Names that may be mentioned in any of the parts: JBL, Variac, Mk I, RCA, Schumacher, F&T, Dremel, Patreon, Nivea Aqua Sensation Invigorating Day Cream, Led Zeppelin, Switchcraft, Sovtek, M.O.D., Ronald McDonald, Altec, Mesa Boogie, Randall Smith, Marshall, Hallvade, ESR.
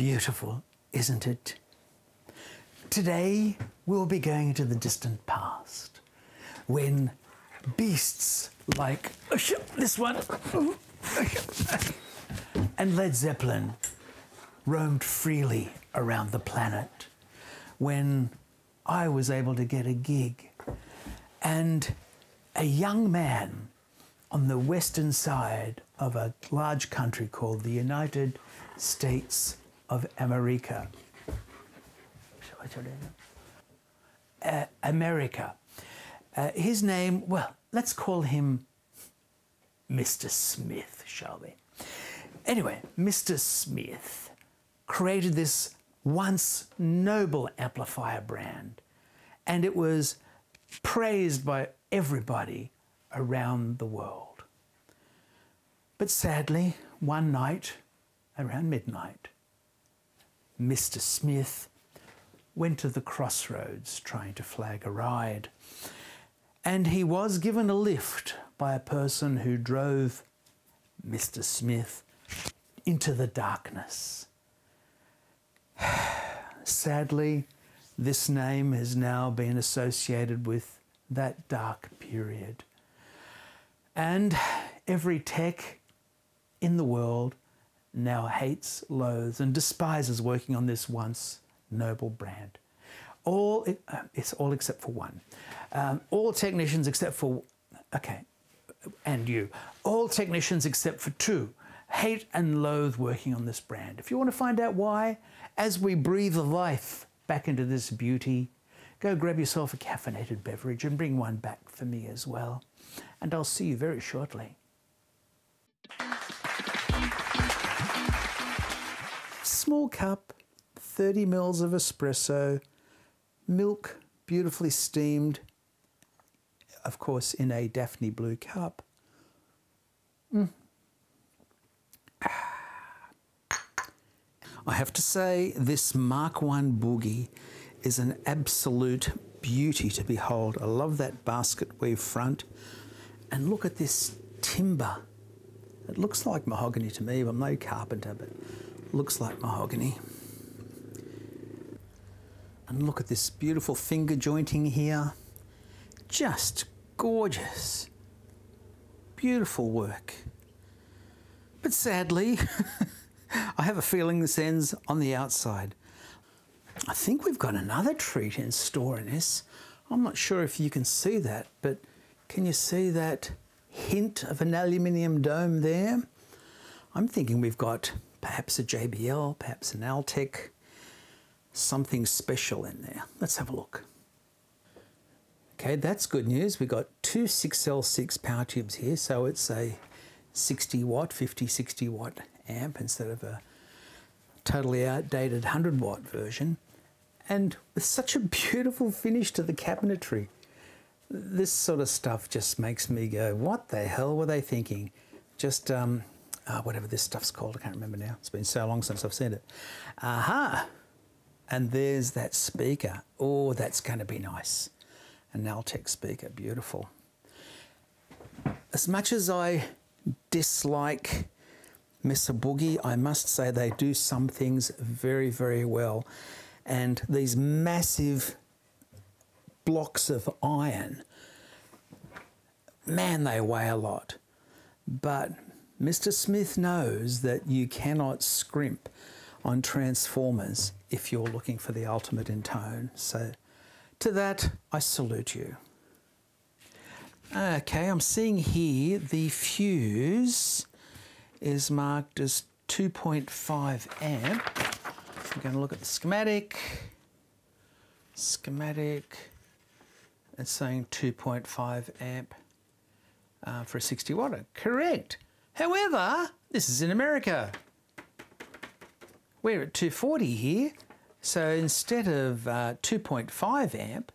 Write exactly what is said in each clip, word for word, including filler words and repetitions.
Beautiful, isn't it? Today we'll be going to the distant past, when beasts like this one and Led Zeppelin roamed freely around the planet, when I was able to get a gig and a young man on the western side of a large country called the United States of America. Uh, America. Uh, his name, well, let's call him Mister Smith, shall we? Anyway, Mister Smith created this once noble amplifier brand, and it was praised by everybody around the world. But sadly, one night, around midnight, Mister Smith went to the crossroads trying to flag a ride, and he was given a lift by a person who drove Mister Smith into the darkness. Sadly, this name has now been associated with that dark period. And every tech in the world now hates, loathes and despises working on this once noble brand. All, it's all except for one. Um, all technicians except for, okay, and you. All technicians except for two hate and loathe working on this brand. If you want to find out why, as we breathe life back into this beauty, go grab yourself a caffeinated beverage and bring one back for me as well. And I'll see you very shortly. Small cup, thirty mils of espresso, milk beautifully steamed, of course in a Daphne blue cup. Mm. I have to say, this Mark one Boogie is an absolute beauty to behold. I love that basket weave front. And look at this timber. It looks like mahogany to me. I'm no carpenter, but it looks like mahogany. And look at this beautiful finger jointing here. Just gorgeous. Beautiful work. But sadly, I have a feeling this ends on the outside. I think we've got another treat in store in this. I'm not sure if you can see that, but can you see that hint of an aluminium dome there? I'm thinking we've got perhaps a J B L, perhaps an Altec, something special in there. Let's have a look. Okay, that's good news. We've got two six L six power tubes here, so it's a sixty watt, fifty, sixty watt amp instead of a totally outdated one hundred watt version, and with such a beautiful finish to the cabinetry. This sort of stuff just makes me go, what the hell were they thinking? Just um, oh, whatever this stuff's called, I can't remember now. It's been so long since I've seen it. Aha! And there's that speaker. Oh, that's going to be nice. An Altec speaker, beautiful. As much as I dislike Mesa Boogie, I must say they do some things very, very well. And these massive blocks of iron, man, they weigh a lot. But Mister Smith knows that you cannot scrimp on transformers if you're looking for the ultimate in tone. So to that, I salute you. Okay, I'm seeing here the fuse is marked as two point five amp. So we're going to look at the schematic. Schematic, it's saying two point five amp uh, for a sixty watt. Correct. However, this is in America. We're at two forty here. So instead of uh, two point five amp,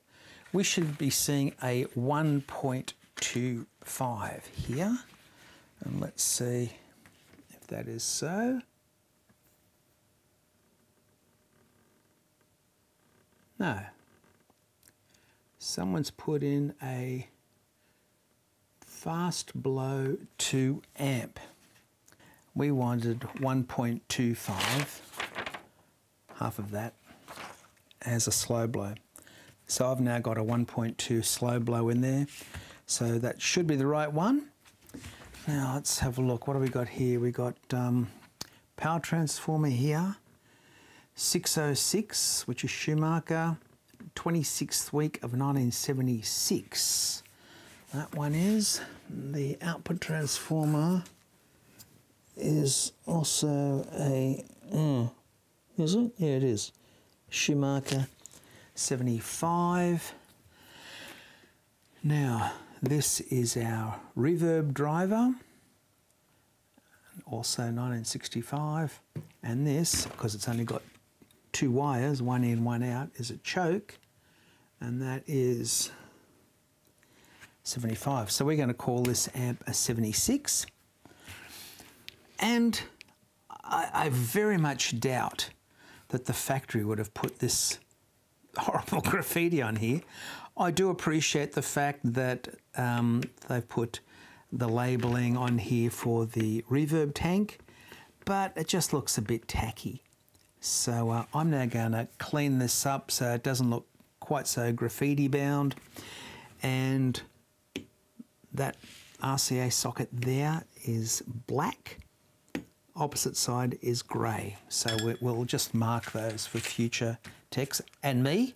we should be seeing a one point two five here. And let's see. That is so. No. Someone's put in a fast blow two amp. We wanted one point two five. half of that as a slow blow. So I've now got a one point two slow blow in there. So that should be the right one. Now let's have a look. What do we got here? We got um, power transformer here, six oh six, which is Schumacher, twenty-sixth week of nineteen seventy-six. That one is. The output transformer is also a, mm, is it? Yeah, it is. Schumacher seventy-five. Now, this is our reverb driver, also nineteen sixty-five. And this, because it's only got two wires, one in, one out, is a choke. And that is seventy-five. So we're going to call this amp a seventy-six. And I, I very much doubt that the factory would have put this horrible graffiti on here. I do appreciate the fact that um, they've put the labelling on here for the reverb tank, but it just looks a bit tacky. So uh, I'm now going to clean this up so it doesn't look quite so graffiti bound. And that R C A socket there is black. Opposite side is grey. So we'll just mark those for future techs and me.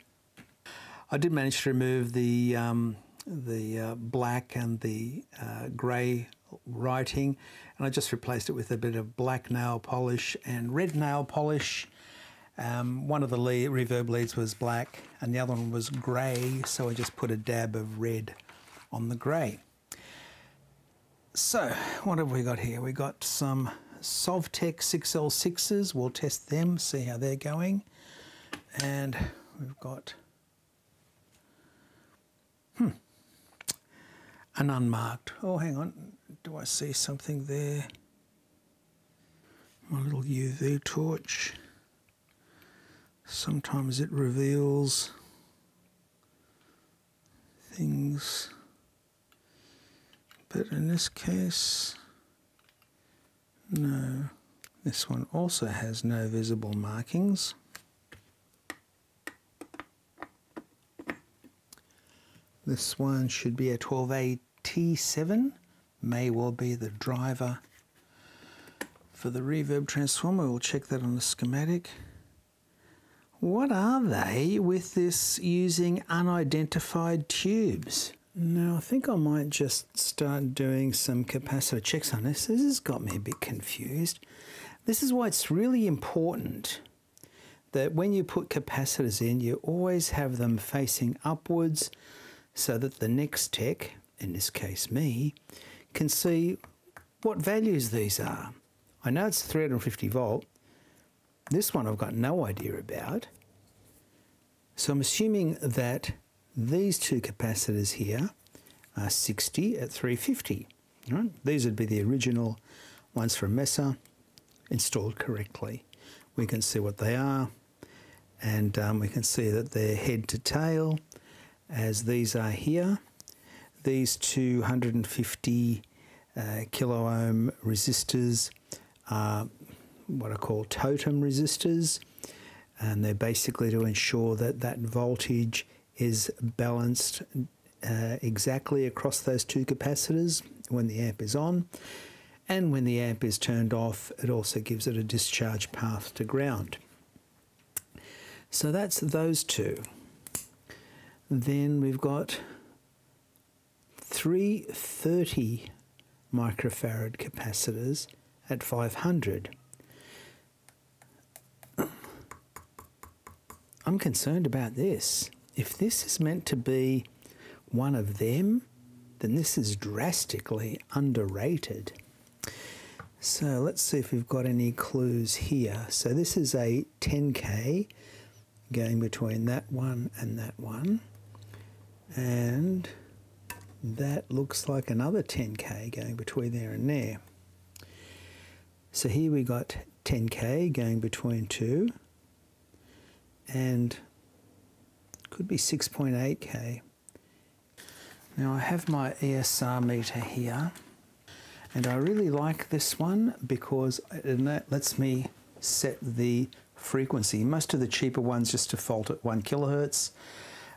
I did manage to remove the, um, the uh, black and the uh, grey writing, and I just replaced it with a bit of black nail polish and red nail polish. Um, one of the lead, reverb leads was black and the other one was grey, so I just put a dab of red on the grey. So what have we got here? We got some Sovtek six L sixes. We'll test them, see how they're going. And we've got hmm, an unmarked. Oh, hang on. Do I see something there? My little U V torch. Sometimes it reveals things, but in this case, no. This one also has no visible markings. This one should be a twelve A T seven. May well be the driver for the reverb transformer. We'll check that on the schematic. What are they with this using unidentified tubes? Now, I think I might just start doing some capacitor checks on this. This has got me a bit confused. This is why it's really important that when you put capacitors in, you always have them facing upwards so that the next tech, in this case me, can see what values these are. I know it's three hundred fifty volt. This one I've got no idea about. So I'm assuming that these two capacitors here are sixty at three fifty. Right? These would be the original ones from Mesa, installed correctly. We can see what they are, and um, we can see that they're head to tail, as these are here. These two hundred fifty uh, kilo ohm resistors are what I call totem resistors, and they're basically to ensure that that voltage is balanced uh, exactly across those two capacitors when the amp is on, and when the amp is turned off it also gives it a discharge path to ground. So that's those two. Then we've got three thirty microfarad capacitors at five hundred. I'm concerned about this. If this is meant to be one of them, then this is drastically underrated. So let's see if we've got any clues here. So this is a ten K going between that one and that one. And that looks like another ten K going between there and there. So here we got ten K going between two. And could be six point eight K. Now I have my E S R meter here, and I really like this one because it lets me set the frequency. Most of the cheaper ones just default at one kilohertz.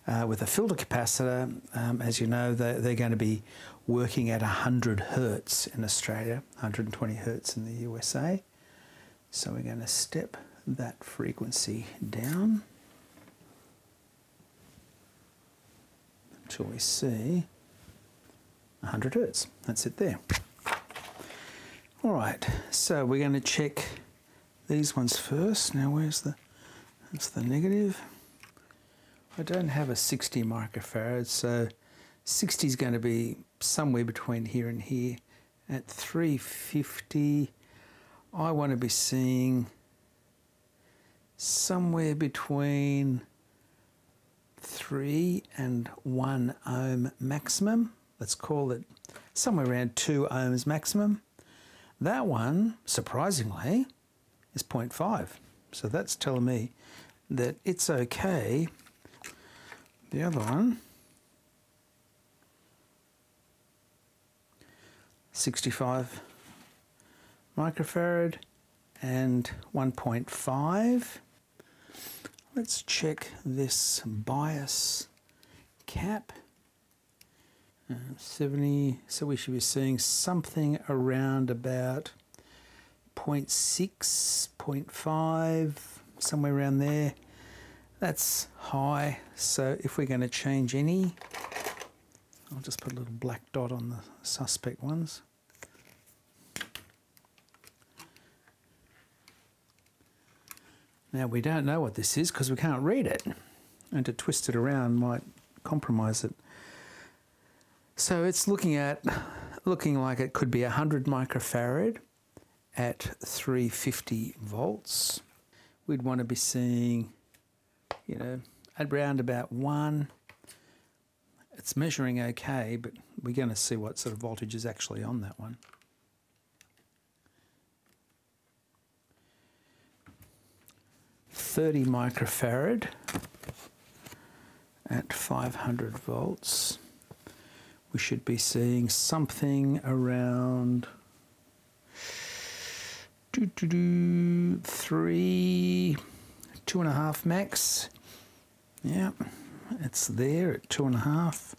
Uh, with a filter capacitor, um, as you know, they're, they're going to be working at one hundred hertz in Australia, one hundred twenty hertz in the U S A. So we're going to step that frequency down until we see one hundred hertz. That's it there. All right, so we're going to check these ones first. Now, where's the, that's the negative. I don't have a sixty microfarad, so sixty is going to be somewhere between here and here. At three fifty, I want to be seeing somewhere between three and one ohm maximum. Let's call it somewhere around two ohms maximum. That one, surprisingly, is zero point five. So that's telling me that it's okay. The other one, sixty-five microfarad and one point five. Let's check this bias cap, uh, seventy, so we should be seeing something around about zero point six, zero point five, somewhere around there. That's high, so if we're going to change any, I'll just put a little black dot on the suspect ones. Now we don't know what this is because we can't read it, and to twist it around might compromise it. So it's looking at, looking like it could be one hundred microfarad at three fifty volts. We'd want to be seeing, you know, around about one. It's measuring okay, but we're going to see what sort of voltage is actually on that one. thirty microfarad at five hundred volts. We should be seeing something around doo -doo -doo, three, two and a half max. Yeah, it's there at two and a half.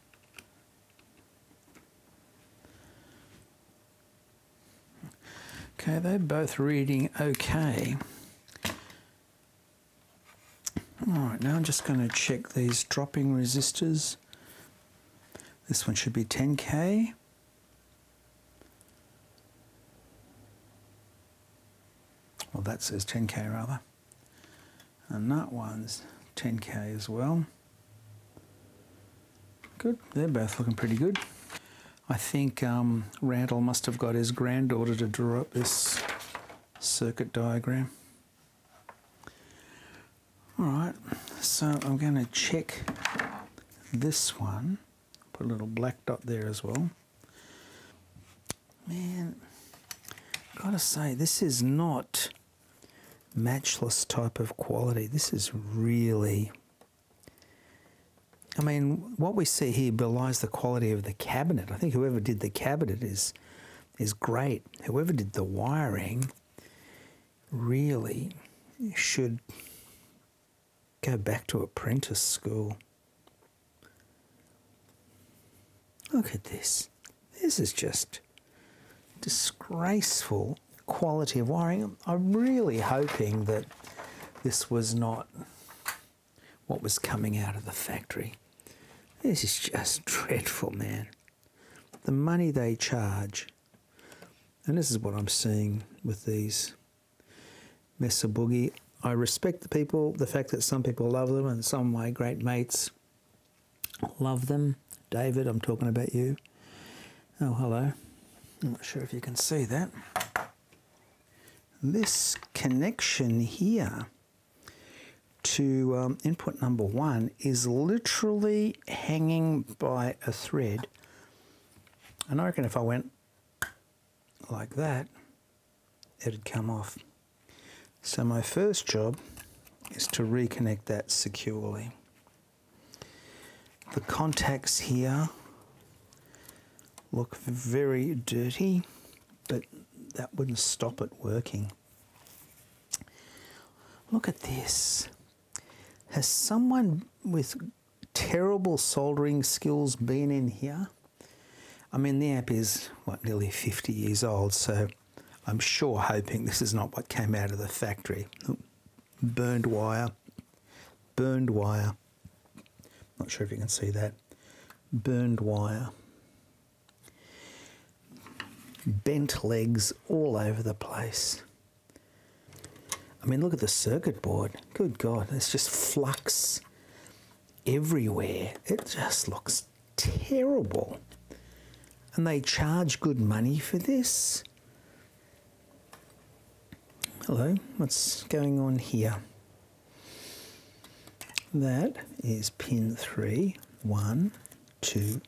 Okay, they're both reading okay. All right, now I'm just going to check these dropping resistors. This one should be ten K. Well, that says ten K rather. And that one's ten K as well. Good, they're both looking pretty good. I think um, Randall must have got his granddaughter to draw up this circuit diagram. All right, so I'm going to check this one. Put a little black dot there as well. Man, gotta say, this is not matchless type of quality. This is really, I mean, what we see here belies the quality of the cabinet. I think whoever did the cabinet is is great. Whoever did the wiring really should go back to apprentice school. Look at this. This is just disgraceful quality of wiring. I'm really hoping that this was not what was coming out of the factory. This is just dreadful, man. The money they charge. And this is what I'm seeing with these Mesa Boogie. I respect the people, the fact that some people love them and some of my great mates love them. David, I'm talking about you. Oh, hello. I'm not sure if you can see that. This connection here to um, input number one is literally hanging by a thread. And I reckon if I went like that, it'd come off. So my first job is to reconnect that securely. The contacts here look very dirty, but that wouldn't stop it working. Look at this. Has someone with terrible soldering skills been in here? I mean, the amp is, what, nearly fifty years old, so I'm sure hoping this is not what came out of the factory. Burned wire, burned wire. Not sure if you can see that. Burned wire. Bent legs all over the place. I mean, look at the circuit board. Good God, there's just flux everywhere. It just looks terrible. And they charge good money for this. Hello, what's going on here? That is pin three, one, two,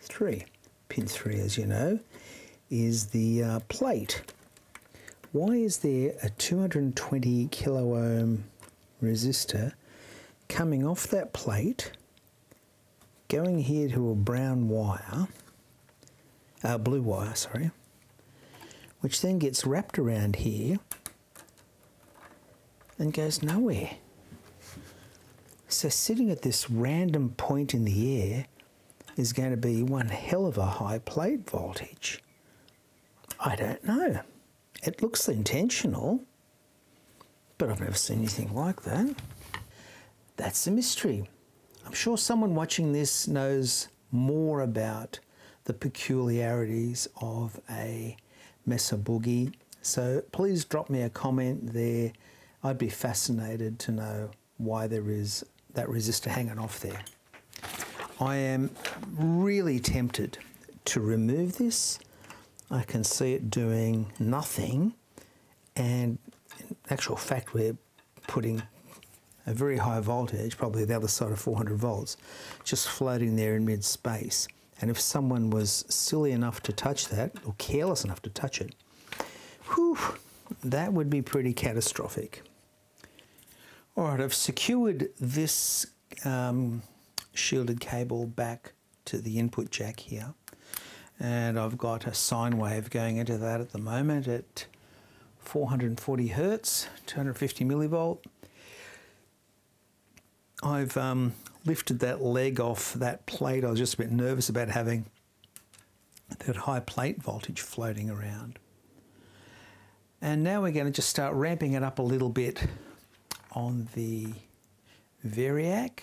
three. Pin three, as you know, is the uh, plate. Why is there a two hundred twenty kilo ohm resistor coming off that plate, going here to a brown wire, uh, blue wire, sorry, which then gets wrapped around here and goes nowhere? So sitting at this random point in the air is going to be one hell of a high plate voltage. I don't know. It looks intentional, but I've never seen anything like that. That's a mystery. I'm sure someone watching this knows more about the peculiarities of a Mesa Boogie, so please drop me a comment there. I'd be fascinated to know why there is that resistor hanging off there. I am really tempted to remove this. I can see it doing nothing, and in actual fact we're putting a very high voltage, probably the other side of four hundred volts, just floating there in mid-space. And if someone was silly enough to touch that, or careless enough to touch it, whew, that would be pretty catastrophic. All right, I've secured this um, shielded cable back to the input jack here, and I've got a sine wave going into that at the moment at four hundred forty hertz, two hundred fifty millivolt. I've um, lifted that leg off that plate. I was just a bit nervous about having that high plate voltage floating around. And now we're going to just start ramping it up a little bit on the Variac,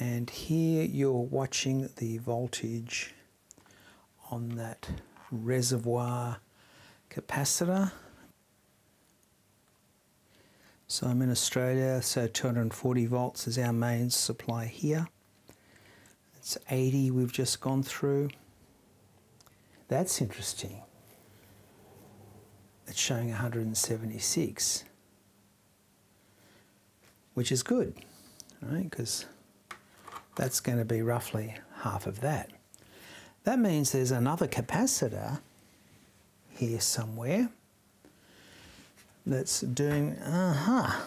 and here you're watching the voltage on that reservoir capacitor. So I'm in Australia, so two hundred forty volts is our main supply here. It's eighty we've just gone through. That's interesting. It's showing one hundred seventy-six, which is good, right? Because that's going to be roughly half of that. That means there's another capacitor here somewhere that's doing, aha, uh-huh,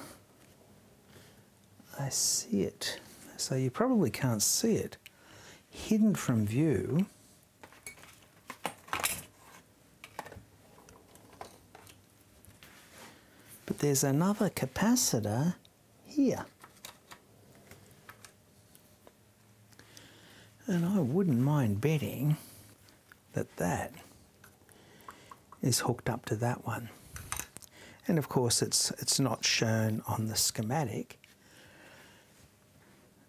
I see it. So you probably can't see it. Hidden from view, but there's another capacitor here. And I wouldn't mind betting that that is hooked up to that one. And of course, it's, it's not shown on the schematic.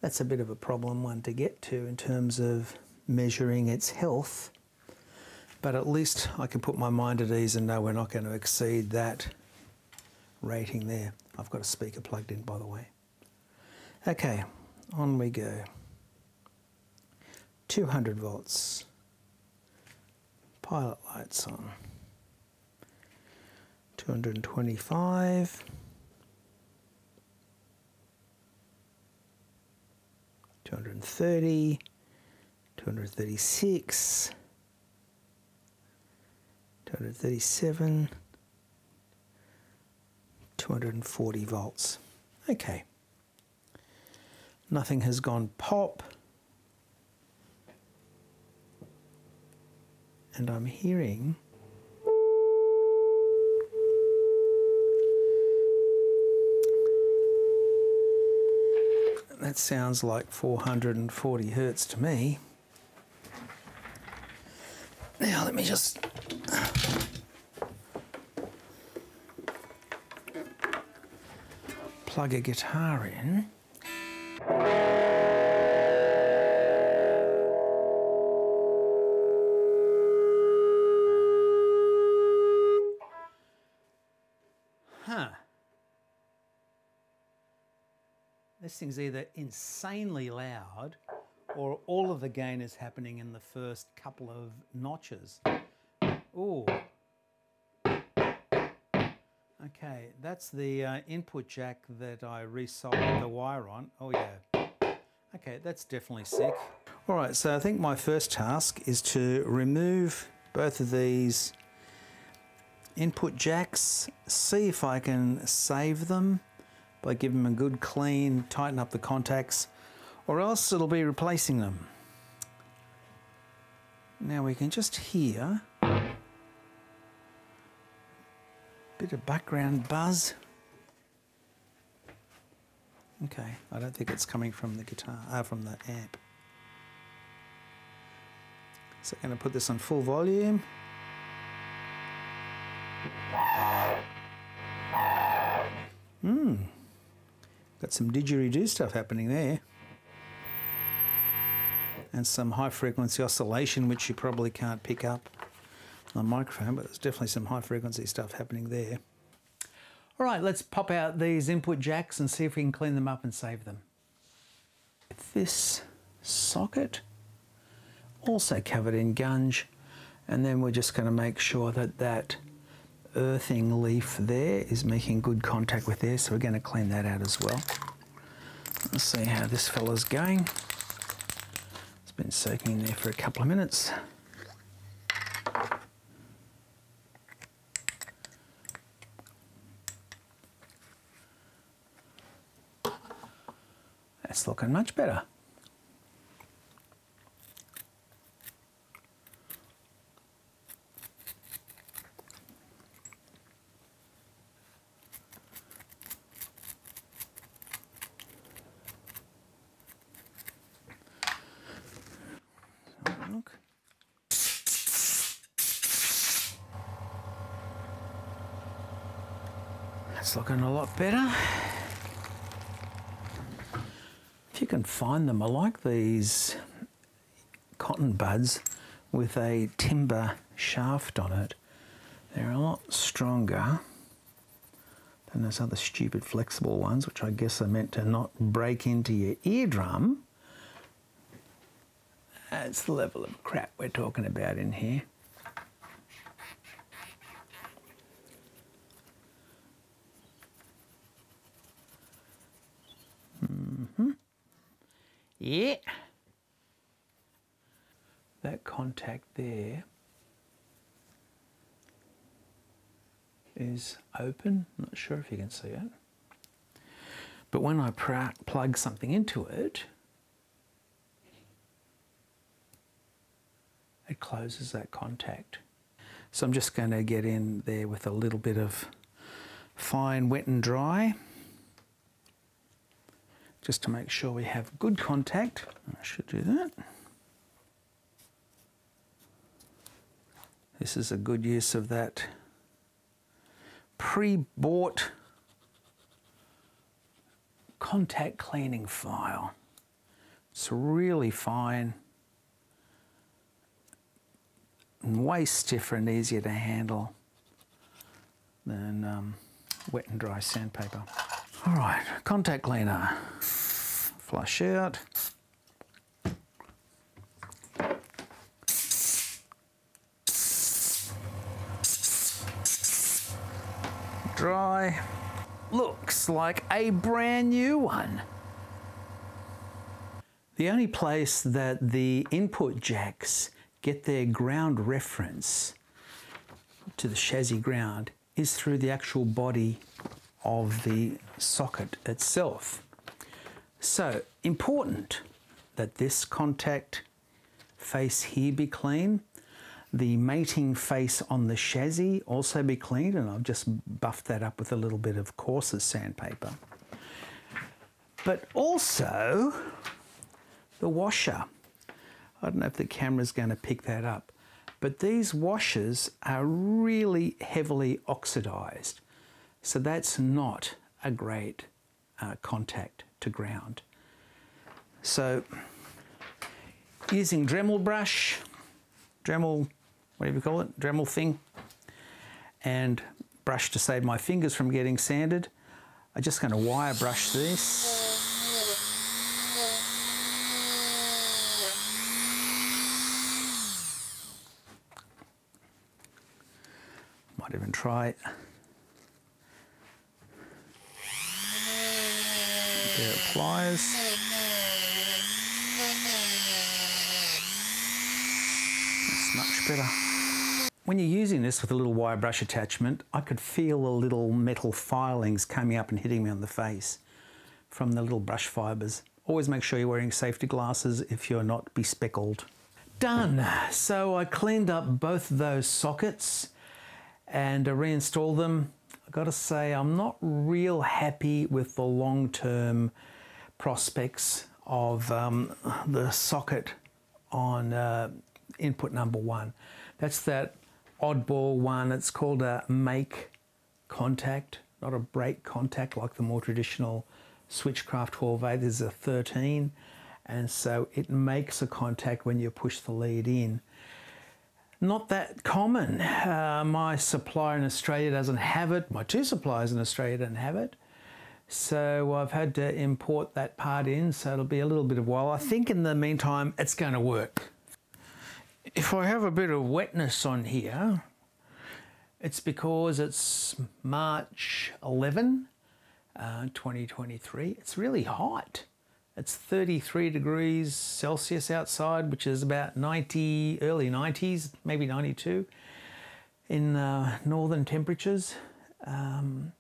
That's a bit of a problem one to get to in terms of measuring its health. But at least I can put my mind at ease and know we're not going to exceed that rating there. I've got a speaker plugged in, by the way. Okay, on we go. two hundred volts, pilot lights on, two hundred twenty-five, two hundred thirty, two hundred thirty-six, two hundred thirty-seven, two hundred forty volts. Okay, nothing has gone pop. And I'm hearing that sounds like four hundred forty hertz to me. Now let me just... plug a guitar in. Huh. This thing's either insanely loud or all of the gain is happening in the first couple of notches. Ooh. Okay, that's the uh, input jack that I resoldered the wire on. Oh yeah. Okay, that's definitely sick. All right, so I think my first task is to remove both of these input jacks, see if I can save them by giving them a good clean, tighten up the contacts, or else it'll be replacing them. Now we can just hear bit of background buzz. Okay, I don't think it's coming from the guitar, uh, from the amp. So I'm going to put this on full volume. Hmm, got some didgeridoo stuff happening there. And some high frequency oscillation, which you probably can't pick up on the microphone, but there's definitely some high frequency stuff happening there. All right, let's pop out these input jacks and see if we can clean them up and save them. This socket also covered in gunge, and then we're just going to make sure that that earthing leaf there is making good contact with there, so we're going to clean that out as well. Let's see how this fella's going. It's been soaking in there for a couple of minutes. That's looking much better. Look. That's looking a lot better. Can find them. I like these cotton buds with a timber shaft on it. They're a lot stronger than those other stupid flexible ones, which I guess are meant to not break into your eardrum. That's the level of crap we're talking about in here. Mm-hmm. Yeah, that contact there is open. Not sure if you can see it, but when I plug something into it, it closes that contact. So I'm just going to get in there with a little bit of fine wet and dry, just to make sure we have good contact. I should do that. This is a good use of that pre-bought contact cleaning file. It's really fine and way stiffer and easier to handle than um, wet and dry sandpaper. All right, contact cleaner. Flush out. Dry. Looks like a brand new one. The only place that the input jacks get their ground reference to the chassis ground is through the actual body of the socket itself. So important that this contact face here be clean, the mating face on the chassis also be cleaned, and I've just buffed that up with a little bit of coarser sandpaper. but also the washer. I don't know if the camera's going to pick that up, but these washers are really heavily oxidized. So that's not a great uh, contact to ground. So using Dremel brush, Dremel, whatever you call it, Dremel thing, and brush to save my fingers from getting sanded. I'm just going to wire brush this. Might even try it. There it applies. That's much better. When you're using this with a little wire brush attachment, I could feel the little metal filings coming up and hitting me on the face from the little brush fibres. Always make sure you're wearing safety glasses if you're not bespeckled. Done! So I cleaned up both of those sockets and I reinstalled them. I've got to say, I'm not real happy with the long-term prospects of um, the socket on uh, input number one. That's that oddball one. It's called a make contact, not a break contact like the more traditional Switchcraft Hallvade. This is a thirteen, and so it makes a contact when you push the lead in. Not that common. Uh, my supplier in Australia doesn't have it. My two suppliers in Australia don't have it. So I've had to import that part in, so it'll be a little bit of a while. I think in the meantime, it's going to work. If I have a bit of wetness on here, it's because it's March eleventh, uh, twenty twenty-three. It's really hot. It's thirty-three degrees Celsius outside, which is about ninety, early nineties, maybe ninety-two in uh, northern temperatures. Um,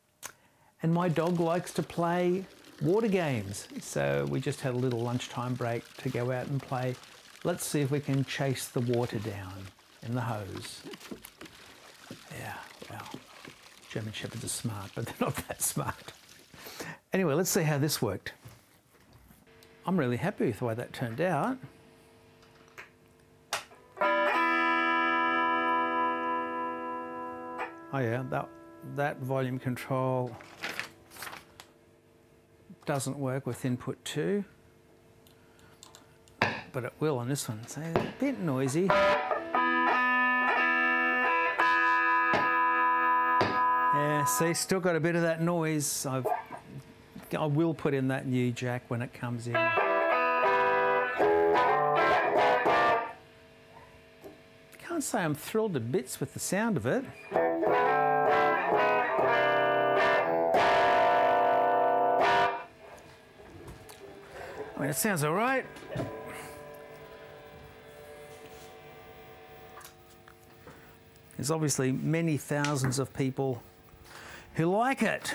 and my dog likes to play water games. So we just had a little lunchtime break to go out and play. Let's see if we can chase the water down in the hose. Yeah, well, German Shepherds are smart, but they're not that smart. Anyway, let's see how this worked. I'm really happy with the way that turned out. Oh yeah, that, that volume control doesn't work with input two, but it will on this one. So it's a bit noisy. Yeah, see, still got a bit of that noise. I've I will put in that new jack when it comes in. Can't say I'm thrilled to bits with the sound of it. I mean, it sounds all right. There's obviously many thousands of people who like it.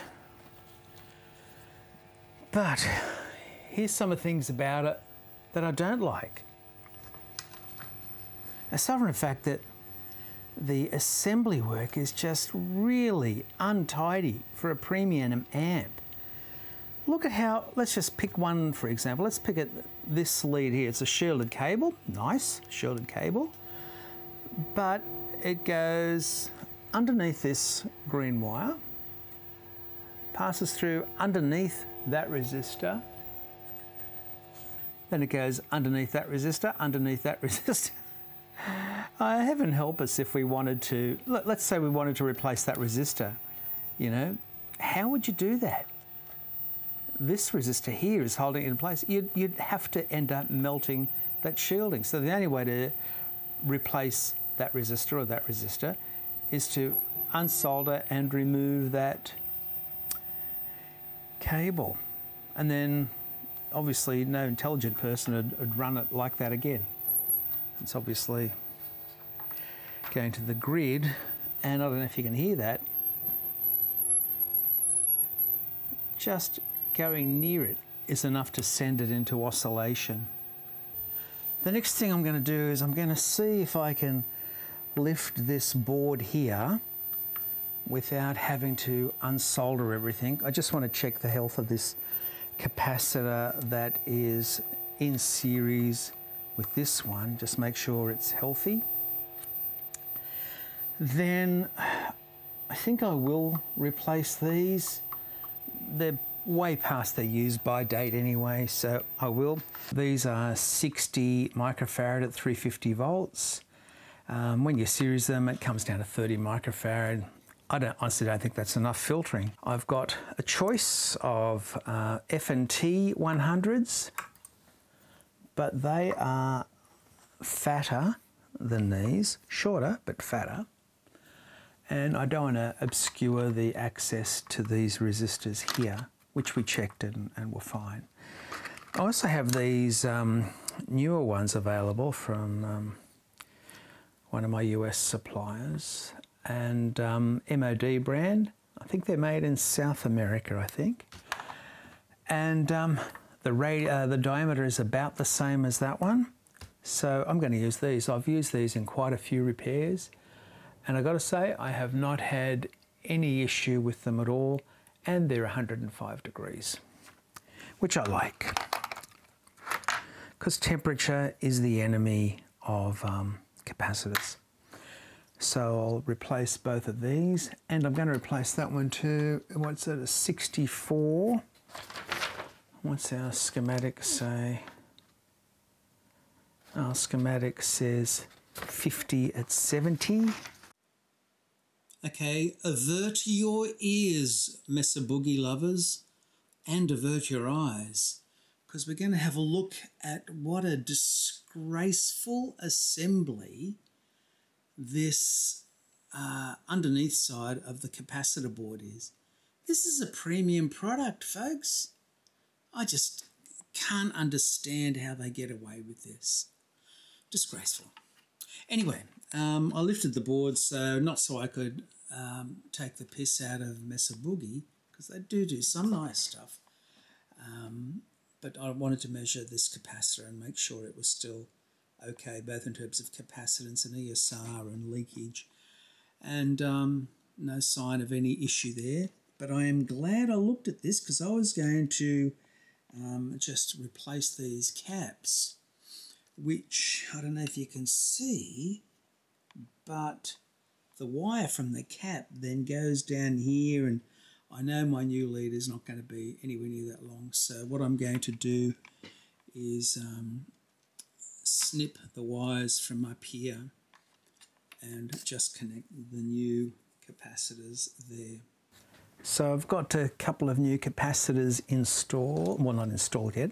But here's some of the things about it that I don't like. Aside from the fact that the assembly work is just really untidy for a premium amp. Look at how, let's just pick one for example. Let's pick at this lead here. It's a shielded cable, nice shielded cable. But it goes underneath this green wire, passes through underneath that resistor, then it goes underneath that resistor, underneath that resistor. uh, heaven help us if we wanted to, let's say we wanted to replace that resistor, you know, how would you do that? This resistor here is holding it in place. You'd, you'd have to end up melting that shielding. So the only way to replace that resistor or that resistor is to unsolder and remove that cable, and then obviously no intelligent person would, would run it like that again. It's obviously going to the grid, and I don't know if you can hear that, just going near it is enough to send it into oscillation. The next thing I'm going to do is I'm going to see if I can lift this board here without having to unsolder everything. I just want to check the health of this capacitor that is in series with this one. Just make sure it's healthy. Then I think I will replace these. They're way past their use by date anyway, so I will. These are sixty microfarad at three hundred fifty volts. Um, when you series them, it comes down to thirty microfarad. I don't, honestly don't think that's enough filtering. I've got a choice of uh, F and T one hundreds, but they are fatter than these, shorter but fatter. And I don't want to obscure the access to these resistors here, which we checked and, and were fine. I also have these um, newer ones available from um, one of my U S suppliers, and um, M O D brand. I think they're made in South America, I think. And um, the, radio, uh, the diameter is about the same as that one. So I'm going to use these. I've used these in quite a few repairs. And I got to say, I have not had any issue with them at all, and they're one hundred five degrees, which I like, because temperature is the enemy of um, capacitors. So I'll replace both of these, and I'm going to replace that one to, what's it, a sixty-four? What's our schematic say? Our schematic says fifty at seventy. Okay, avert your ears, Mesa Boogie lovers, and avert your eyes, because we're going to have a look at what a disgraceful assembly this uh, underneath side of the capacitor board is. This is a premium product, folks. I just can't understand how they get away with this. Disgraceful. Anyway, um, I lifted the board, so not so I could Um, take the piss out of Mesa Boogie, because they do do some nice stuff, um, but I wanted to measure this capacitor and make sure it was still okay, both in terms of capacitance and E S R and leakage, and um, no sign of any issue there. But I am glad I looked at this, because I was going to um, just replace these caps, which I don't know if you can see, but the wire from the cap then goes down here, and I know my new lead is not going to be anywhere near that long. So what I'm going to do is um, snip the wires from up here and just connect the new capacitors there. So I've got a couple of new capacitors installed, well, not installed yet,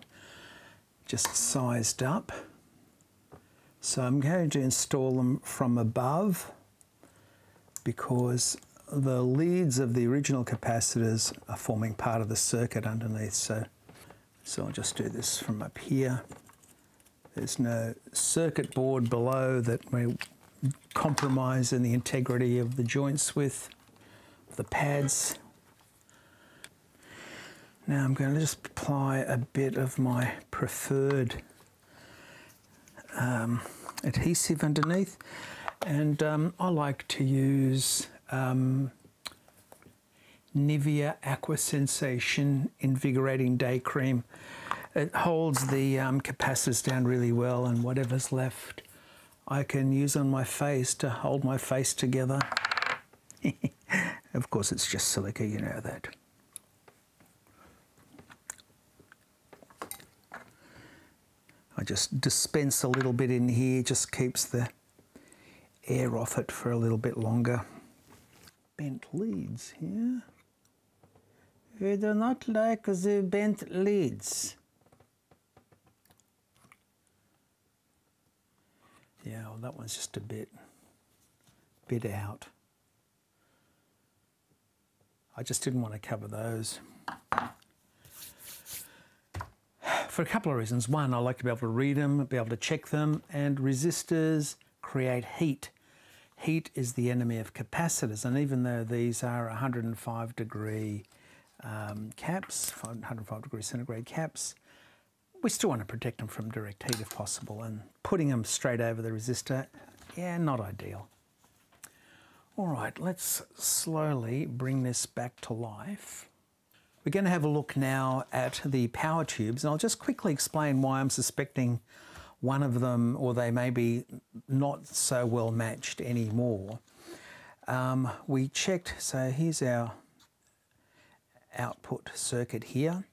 just sized up. So I'm going to install them from above, because the leads of the original capacitors are forming part of the circuit underneath. So, so I'll just do this from up here. There's no circuit board below that we're compromising the integrity of the joints with, the pads. Now I'm going to just apply a bit of my preferred um, adhesive underneath. And um, I like to use um, Nivea Aqua Sensation Invigorating Day Cream. It holds the um, capacitors down really well, and whatever's left I can use on my face to hold my face together. Of course, it's just silica, you know that. I just dispense a little bit in here, just keeps the air off it for a little bit longer. Bent leads here. We do not like the bent leads. Yeah, well, that one's just a bit, bit out. I just didn't want to cover those, for a couple of reasons. One, I like to be able to read them, be able to check them, and resistors create heat. Heat is the enemy of capacitors, and even though these are one hundred five degree um, caps, one hundred five degree centigrade caps, we still want to protect them from direct heat if possible, and putting them straight over the resistor, yeah, not ideal. All right, let's slowly bring this back to life. We're going to have a look now at the power tubes, and I'll just quickly explain why I'm suspecting one of them, or they may be not so well matched anymore. Um, we checked, so here's our output circuit here.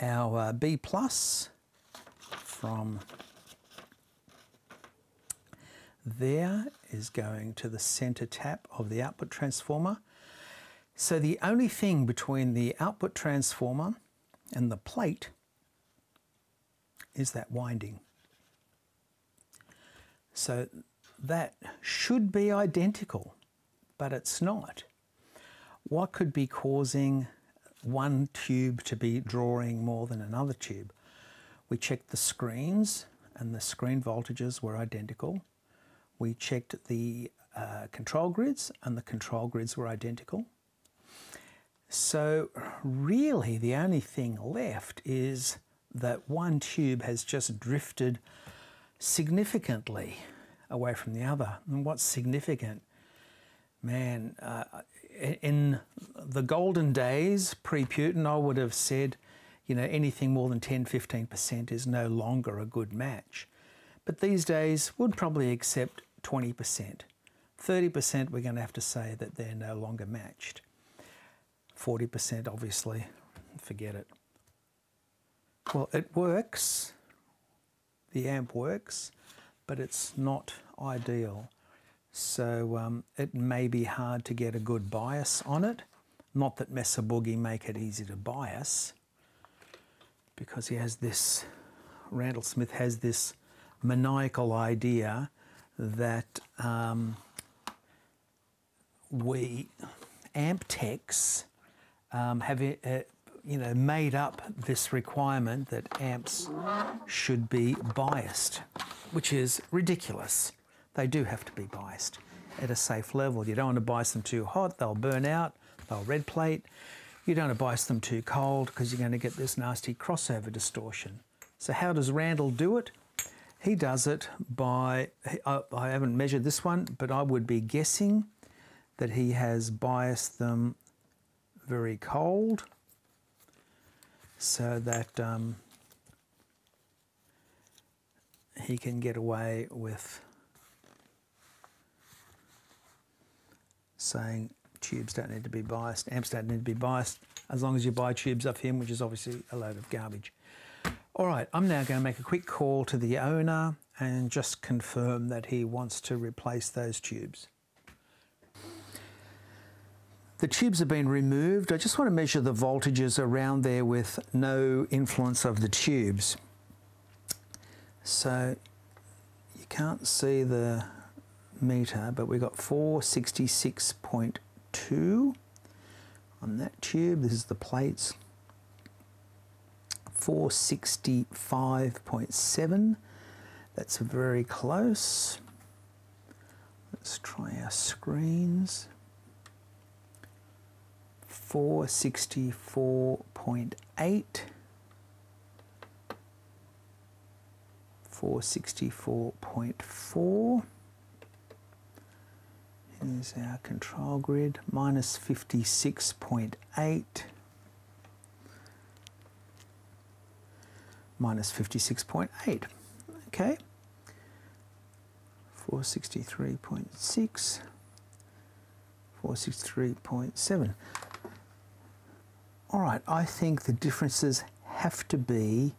Our uh, B plus from there is going to the center tap of the output transformer. So the only thing between the output transformer and the plate is that winding. So that should be identical, but it's not. What could be causing one tube to be drawing more than another tube? We checked the screens, and the screen voltages were identical. We checked the uh, control grids, and the control grids were identical. So really the only thing left is that one tube has just drifted significantly away from the other. And what's significant? Man, uh, in the golden days pre-Putin, I would have said, you know, anything more than ten, fifteen percent is no longer a good match. But these days would probably accept twenty percent. thirty percent we're going to have to say that they're no longer matched. forty percent obviously, forget it. Well, it works, the amp works, but it's not ideal. So um, it may be hard to get a good bias on it. Not that Mesa Boogie make it easy to bias, because he has this, Randall Smith has this maniacal idea that um, we amp techs Um, have it, uh, you know, made up this requirement that amps should be biased, which is ridiculous. They do have to be biased at a safe level. You don't want to bias them too hot, they'll burn out, they'll red plate. You don't want to bias them too cold, because you're going to get this nasty crossover distortion. So how does Randall do it? He does it by, I, I haven't measured this one, but I would be guessing that he has biased them very cold, so that um, he can get away with saying tubes don't need to be biased, amps don't need to be biased, as long as you buy tubes off him, which is obviously a load of garbage. All right, I'm now going to make a quick call to the owner and just confirm that he wants to replace those tubes. The tubes have been removed. I just want to measure the voltages around there with no influence of the tubes. So you can't see the meter, but we've got four sixty-six point two on that tube. This is the plates. four sixty-five point seven. That's very close. Let's try our screens. four sixty-four point eight, four sixty-four point four, here's our control grid, minus fifty-six point eight, minus fifty-six point eight, okay, four sixty-three point six, four sixty-three point seven. All right, I think the differences have to be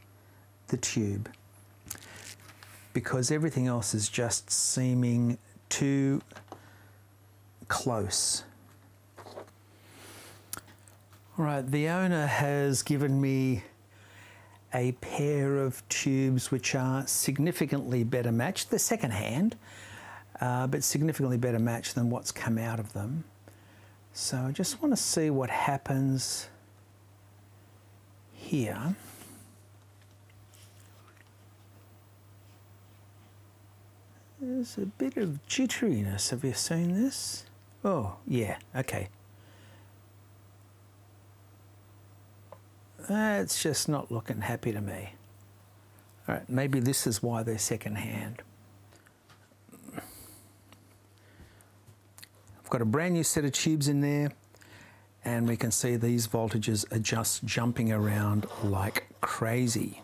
the tube, because everything else is just seeming too close. All right, the owner has given me a pair of tubes which are significantly better matched. They're secondhand, uh, but significantly better matched than what's come out of them. So I just want to see what happens here. There's a bit of jitteriness. Have you seen this? Oh, yeah, okay. That's just not looking happy to me. All right, maybe this is why they're secondhand. I've got a brand new set of tubes in there, and we can see these voltages are just jumping around like crazy.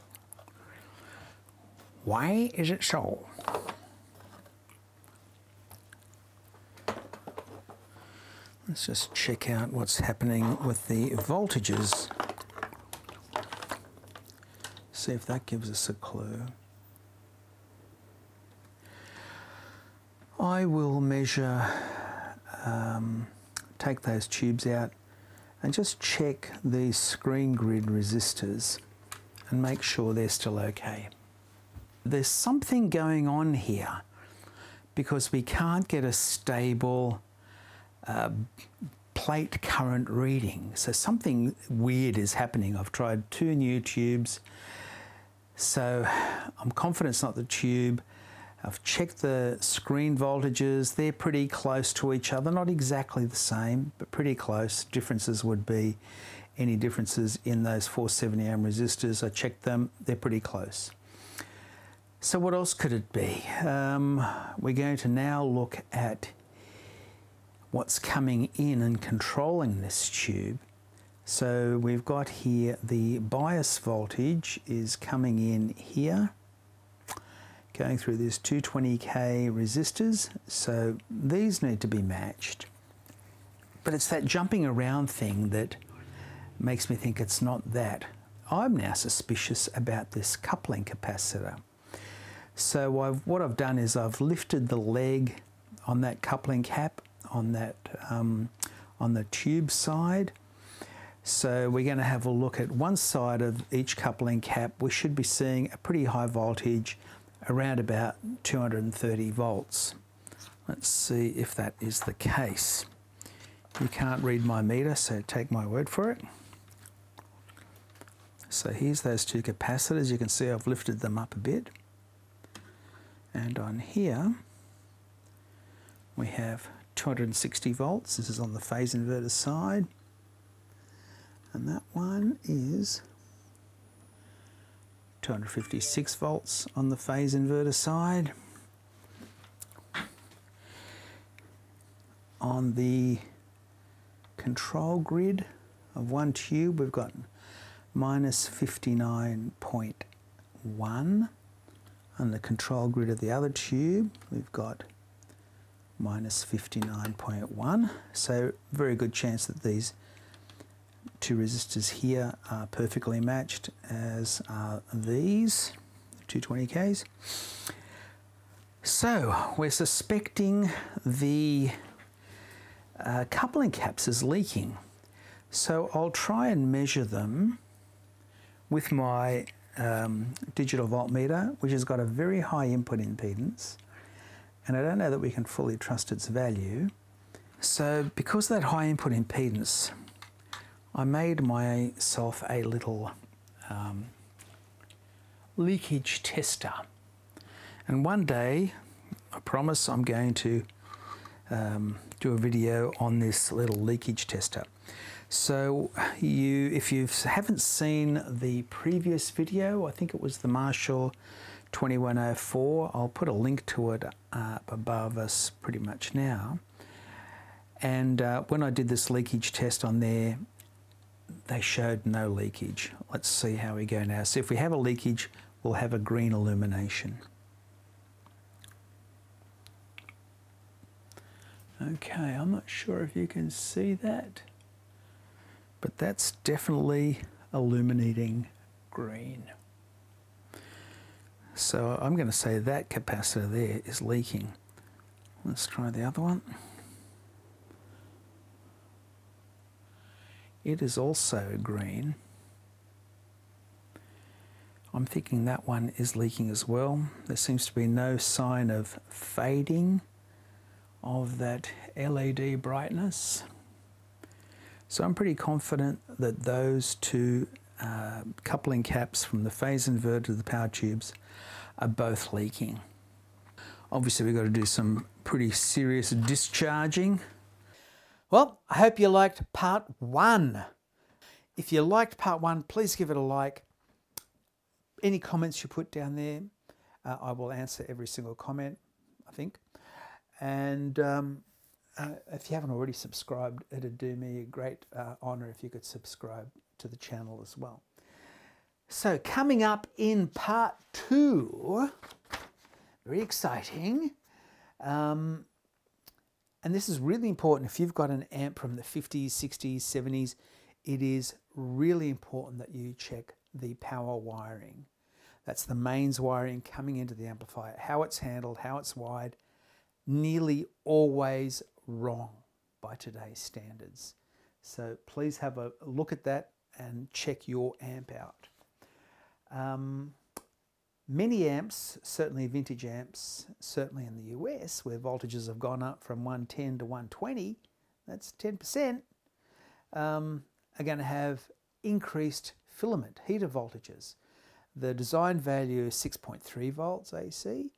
Why is it so? Let's just check out what's happening with the voltages. See if that gives us a clue. I will measure, um, take those tubes out and just check the screen grid resistors and make sure they're still okay. There's something going on here because we can't get a stable Uh, plate current reading, so something weird is happening. I've tried two new tubes, so I'm confident it's not the tube. I've checked the screen voltages, they're pretty close to each other, not exactly the same but pretty close. Differences would be any differences in those four seventy ohm resistors. I checked them, they're pretty close. So what else could it be? Um, we're going to now look at what's coming in and controlling this tube. So we've got here the bias voltage is coming in here, going through these two twenty K resistors, so these need to be matched. But it's that jumping around thing that makes me think it's not that. I'm now suspicious about this coupling capacitor. So I've, what I've done is I've lifted the leg on that coupling cap on that um, on the tube side. So we're going to have a look at one side of each coupling cap. We should be seeing a pretty high voltage, around about two hundred thirty volts. Let's see if that is the case. You can't read my meter, so take my word for it. So here's those two capacitors. You can see I've lifted them up a bit, and on here we have two hundred sixty volts. This is on the phase inverter side, and that one is two hundred fifty-six volts on the phase inverter side. On the control grid of one tube we've got minus fifty-nine point one. On the control grid of the other tube we've got minus fifty-nine point one, so very good chance that these two resistors here are perfectly matched, as are these two twenty Ks. So we're suspecting the uh, coupling caps is leaking, so I'll try and measure them with my um, digital voltmeter, which has got a very high input impedance, and I don't know that we can fully trust its value. So because of that high input impedance, I made myself a little um, leakage tester. And one day, I promise, I'm going to um, do a video on this little leakage tester. So you, if you haven't seen the previous video, I think it was the Marshall twenty-one oh four, I'll put a link to it up above us pretty much now. And uh, when I did this leakage test on there, they showed no leakage. Let's see how we go now. So if we have a leakage, we'll have a green illumination. Okay, I'm not sure if you can see that, but that's definitely illuminating green. So I'm going to say that capacitor there is leaking. Let's try the other one. It is also green. I'm thinking that one is leaking as well. There seems to be no sign of fading of that L E D brightness. So I'm pretty confident that those two Uh, coupling caps from the phase inverter to the power tubes are both leaking. Obviously we've got to do some pretty serious discharging. Well, I hope you liked part one. If you liked part one, please give it a like. Any comments you put down there, uh, I will answer every single comment, I think. And um, Uh, if you haven't already subscribed, it'd do me a great uh, honor if you could subscribe to the channel as well. So coming up in part two, very exciting, um, and this is really important. If you've got an amp from the fifties, sixties, seventies, it is really important that you check the power wiring. That's the mains wiring coming into the amplifier, how it's handled, how it's wired, nearly always wrong by today's standards. So please have a look at that and check your amp out. Um, many amps, certainly vintage amps, certainly in the U S, where voltages have gone up from one ten to one twenty, that's ten percent, um, are going to have increased filament heater voltages. The design value is six point three volts A C.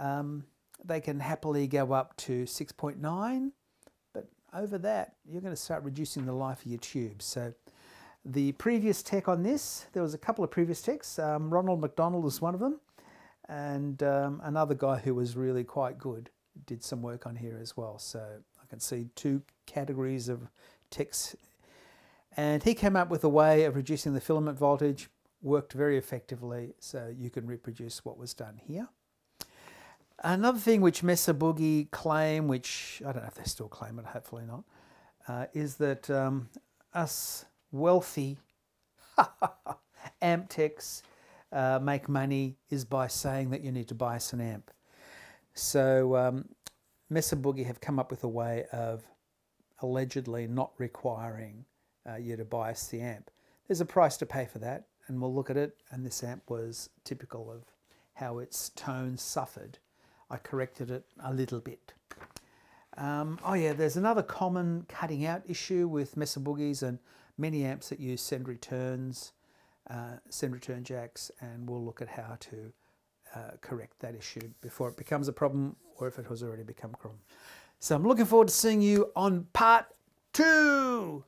Um, they can happily go up to six point nine, but over that you're going to start reducing the life of your tube. So the previous tech on this, there was a couple of previous techs. Um, Ronald McDonald was one of them, and um, another guy who was really quite good did some work on here as well. So I can see two categories of techs, and he came up with a way of reducing the filament voltage, worked very effectively, so you can reproduce what was done here. Another thing which Mesa Boogie claim, which I don't know if they still claim it, hopefully not, uh, is that um, us wealthy amp techs uh, make money is by saying that you need to buy us an amp. So um, Mesa Boogie have come up with a way of allegedly not requiring uh, you to buy us the amp. There's a price to pay for that, and we'll look at it, and this amp was typical of how its tone suffered. I corrected it a little bit. Um, oh yeah, there's another common cutting out issue with Mesa Boogies and many amps that use send returns, uh, send return jacks, and we'll look at how to uh, correct that issue before it becomes a problem, or if it has already become a problem. So I'm looking forward to seeing you on part two.